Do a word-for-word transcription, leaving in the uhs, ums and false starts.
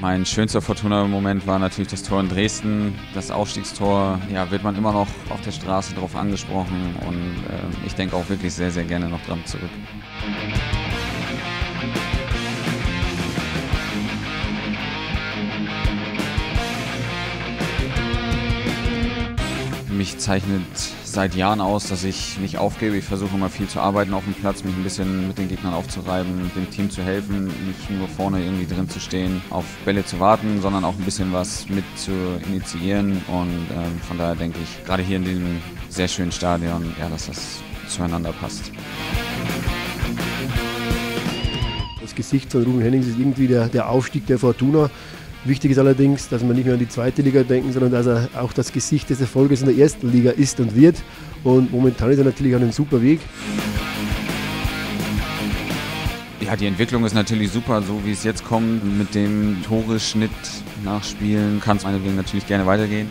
Mein schönster Fortuna-Moment war natürlich das Tor in Dresden. Das Aufstiegstor, ja, wird man immer noch auf der Straße drauf angesprochen und äh, ich denke auch wirklich sehr, sehr gerne noch dran zurück. Mich zeichnet seit Jahren aus, dass ich nicht aufgebe. Ich versuche immer viel zu arbeiten auf dem Platz, mich ein bisschen mit den Gegnern aufzureiben, dem Team zu helfen, nicht nur vorne irgendwie drin zu stehen, auf Bälle zu warten, sondern auch ein bisschen was mit zu initiieren. Und ähm, von daher denke ich, gerade hier in diesem sehr schönen Stadion, ja, dass das zueinander passt. Das Gesicht von Rouwen Hennings ist irgendwie der, der Aufstieg der Fortuna. Wichtig ist allerdings, dass wir nicht nur an die zweite Liga denken, sondern dass er auch das Gesicht des Erfolges in der ersten Liga ist und wird. Und momentan ist er natürlich auf einem super Weg. Ja, die Entwicklung ist natürlich super, so wie es jetzt kommt. Mit dem Toreschnitt nachspielen kann es meinetwegen natürlich gerne weitergehen.